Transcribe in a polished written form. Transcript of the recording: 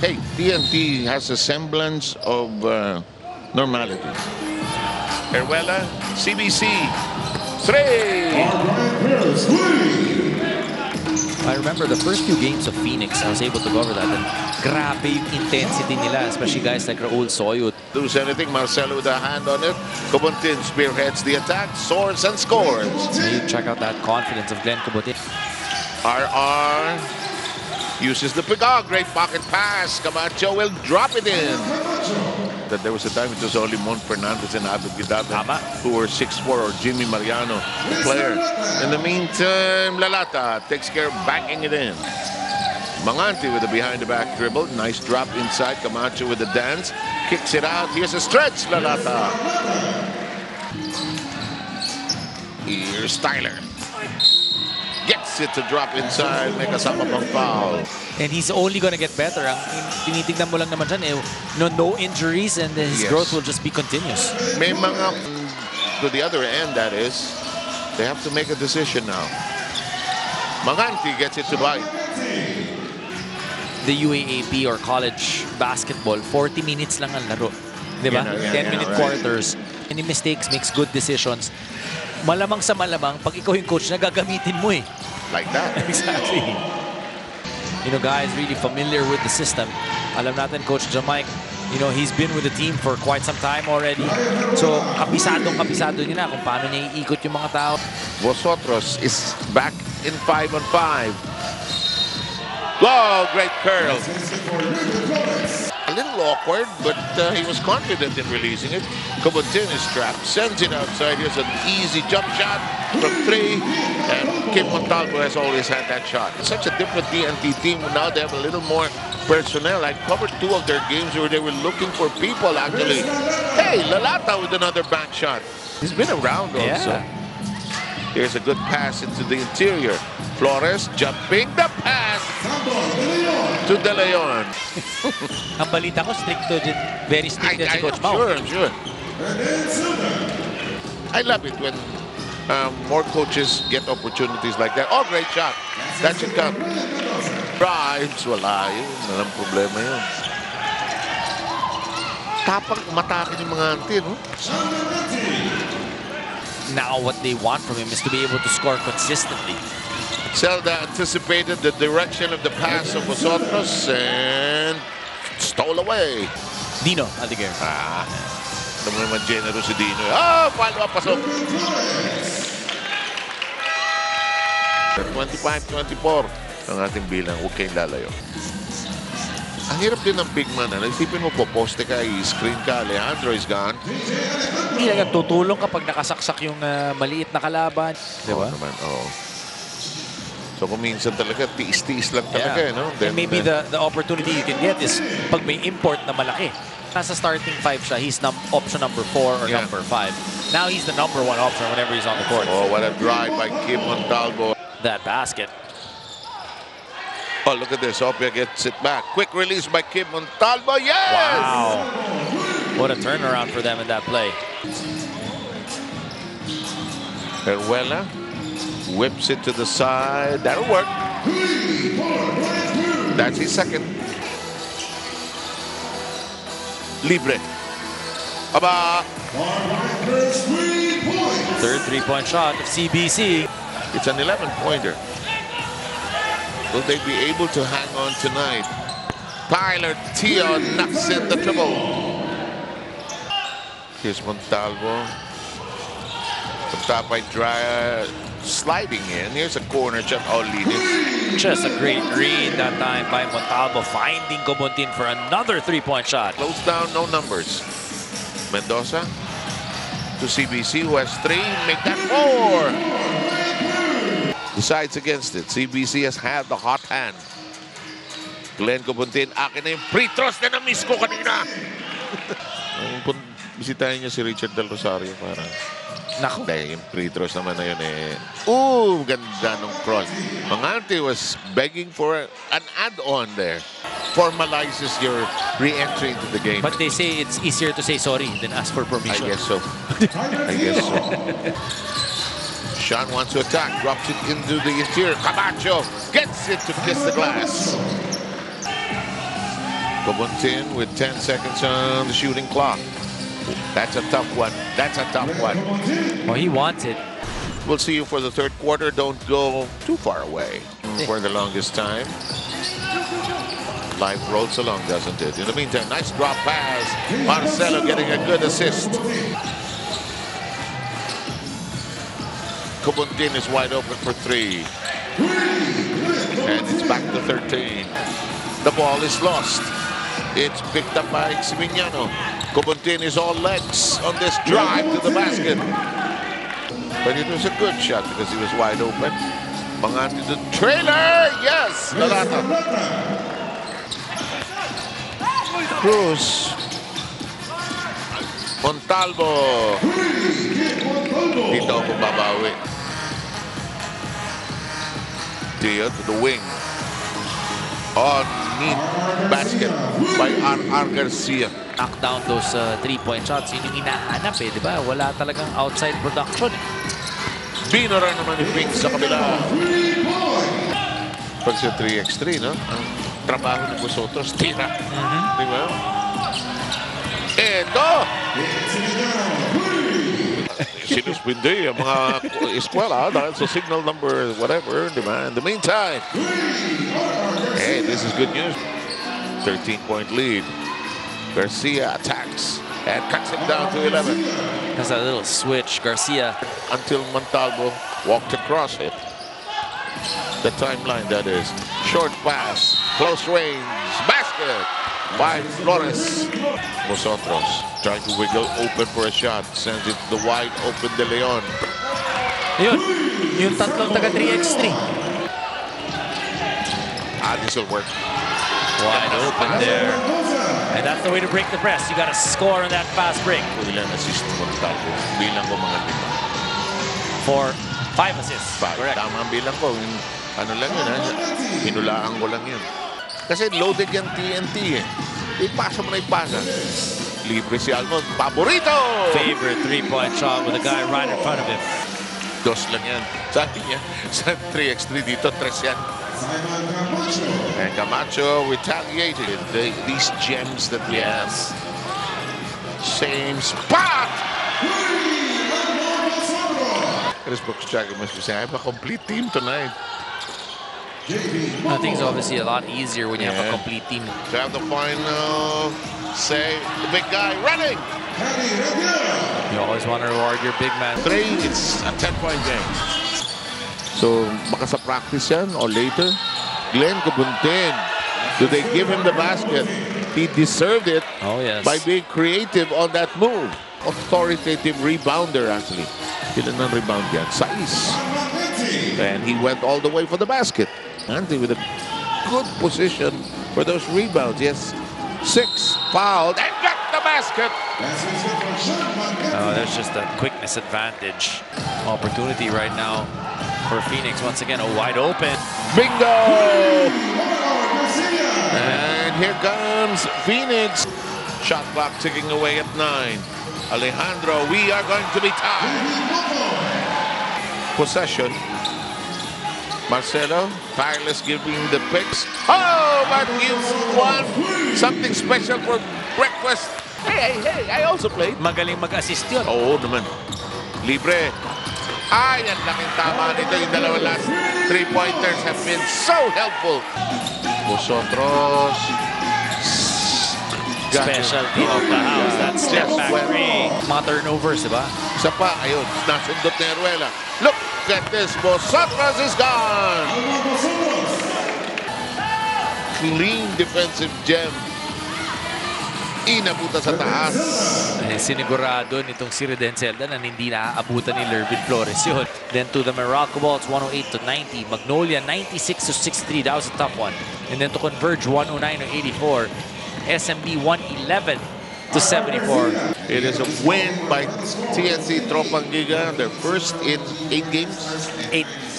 Hey, TNT has a semblance of normality. Erwela, CBC, three! I remember the first few games of Phoenix, I was able to cover that. And grabe yung intensity nila, especially guys like Raul Soyut. Lose anything, Marcelo with a hand on it. Kubontin spearheads the attack, soars and scores. You check out that confidence of Glenn Khobuntin. RR uses the Pigar, great pocket pass. Camacho will drop it in. That there was a time it was only Mon Fernandez and Abed Gidada who were 6'4", or Jimmy Mariano, the player. In the meantime, Lalata takes care of backing it in. Mangante with a behind-the-back dribble. Nice drop inside. Camacho with a dance. Kicks it out. Here's a stretch, Lalata. Here's Tyler. Gets it to drop inside, may kasama pang foul. And he's only going to get better. Ang tinitignan mo lang naman dyan, eh, no injuries, and his growth will just be continuous. May mga to the other end, that is. They have to make a decision now. Maganti gets it to bite. The UAAP or college basketball, 40 minutes lang ang laro. Diba? 10-minute quarters. Any mistakes makes good decisions. Malamang sa malamang, pag ikaw yung coach, nagagamitin mo eh. Like that. Exactly. You know, guys really familiar with the system. Alam natin, Coach Jamaica, you know, he's been with the team for quite some time already. So, kapisado niya na kung paano niya iikot yung mga tao. Vosotros is back in 5-on-5. Wow, great curl. A little awkward, but he was confident in releasing it. Kubontin is trapped, sends it outside. Here's an easy jump shot from three. And Kim Montalbo has always had that shot. It's such a different TNT team. Now they have a little more personnel. I covered two of their games where they were looking for people, actually. Hey, Lalata with another back shot. He's been around also. Yeah. Here's a good pass into the interior. Flores jumping the pass to De Leon. Ang balita ko, very strict si Coach Mau. Sure, sure. I love it when more coaches get opportunities like that. Oh, great shot. That should come. Drives, wala yun. Walang problema yun. Tapang matakin yung mga antin, no? Now what they want from him is to be able to score consistently. Zelda anticipated the direction of the pass of Vosotros and stole away. Dino, Aldeguer. Ah, naman generous si Dino. Oh, follow-up pasok. 25-24 ang ating bilang. Okay, lalayo. Ang hirap din ng big man. Nagsipin mo po, poste ka, i-screen ka, Alejandro is gone. Hindi lang tutulong kapag nakasaksak yung maliit na kalaban. Diba? Oo naman, oo. So kung minsan talaga, tiis-tiis lang talaga. Yeah. No? Then, and maybe the opportunity you can get is pag may import na malaki. Nasa starting five siya, he's option number 4 or number 5. Now he's the number 1 option whenever he's on the court. Oh, what a drive by Kim Montalbo. That basket. Oh, look at this. Opia gets it back. Quick release by Kim Montalbo. Yes! Wow. What a turnaround for them in that play. Erwela whips it to the side. That'll work. That's his second. Libre. Aba. Third three-point shot of CBC. It's an 11-pointer. Will they be able to hang on tonight? Tyler Tio knocks in the trouble. Here's Montalvo. Up top by Dreyer, sliding in. Here's a corner shot. Oli. Just a great read that time by Montalvo, finding Kubontin for another three-point shot. Close down, no numbers. Mendoza to CBC, who has 3. Make that 4. Decides against it. CBC has had the hot hand. Glenn Khobuntin, akin na yung free throws na na-miss ko kanina. Bisitahin niya si Richard Del Rosario para... Naku. Dahil yung free throws naman na yun eh. Ooh, ganda nung cross. Mangante was begging for an add-on there. Formalizes your re-entry into the game. But they say it's easier to say sorry than ask for permission. I guess so. I guess so. Sean wants to attack, drops it into the interior. Camacho gets it to kiss the glass. Kubontin with 10 seconds on the shooting clock. That's a tough one. That's a tough one. Well, he wants it. We'll see you for the third quarter. Don't go too far away for the longest time. Life rolls along, doesn't it? In the meantime, nice drop pass. Marcelo getting a good assist. Kubontin is wide open for three. And it's back to 13. The ball is lost. It's picked up by Ximignano. Kubontin is all legs on this drive to the basket. But it was a good shot because he was wide open. Mangante the trailer. Yes, Lalata. Cruz. Montalbo. Dito ako babawi. Dio to the wing. Oh, neat basket by R.R. Garcia. Knock down those three-point shots. Yun yung hinahanap eh, di ba? Wala talagang outside production. Dino rin naman yung wing sa kabila. Pag sa 3x3, no? Ang trabaho ng Vosotros, tira. Di ba? Eto! Sinuspindi ang mga eskwela dahil sa signal number whatever, di ba? In the meantime, hey, this is good news. 13-point lead. Garcia attacks and cuts him down to 11. That's a little switch, Garcia. Until Montalbo walked across it. The timeline, that is. Short pass, close range, basket by Flores. Vosotros trying to wiggle open for a shot. Sends it to the wide open De Leon. Yun, yung tatlong taga 3x3. This will work. Wide open there. And that's the way to break the press. You got to score on that fast break. For 5 assists. Correct. Tama ang bilang ko. Ano lang yun, ha? Hinulaan ko lang yun. Kasi loaded yung TNT, eh. Ipasa mo na ipasa. Libre si Almond. Paborito! Favorite three-point shot with a guy right in front of him. Dos lang yan. Sabi niya, sa 3x3 dito, 3 yan. And Camacho retaliated. These gems that we have. Same spot! Chris Books-Jagger must be saying, I have a complete team tonight. I think it's obviously a lot easier when you have a complete team. To have the final say, the big guy running! You always want to reward your big man. Today, it's a 10-point game. So, baka sa practice yan or later. Glenn Khobuntin, do they give him the basket? He deserved it by being creative on that move. Authoritative rebounder, actually. Ilan ang rebound yan? 6. And he went all the way for the basket. Mangante with a good position for those rebounds. Yes, 6, fouled, and got the basket! Oh, that's just a quickness advantage. Opportunity right now. For Phoenix, once again, a wide open. Bingo! And here comes Phoenix. Shot clock ticking away at 9. Alejandro, we are going to be tied. Possession. Marcelo, tireless giving the picks. Oh, but you want something special for breakfast. Hey, I also played. Magaling mag-assist yun. Oo naman. Libre. Ay, ang laking tama nito. Yung dalawang last three-pointers have been so helpful. Vosotros. Specialty of the house. That step back three. Mga turnovers, diba? Isa pa, ayun. Nasundot na Erwela. Look at this. Vosotros is gone. Clean defensive gem. Inabutan sa taas. Eh, sinigurado nitong si Reden Zelda na hindi naaabutan ni Lervin Flores yun. Then to the Morocco Balls, 108-90. Magnolia, 96-63. That was a tough one. And then to Converge, 109-84. SMB, 111-74. It is a win by TNT Tropang Giga. Their first in 8 games. 8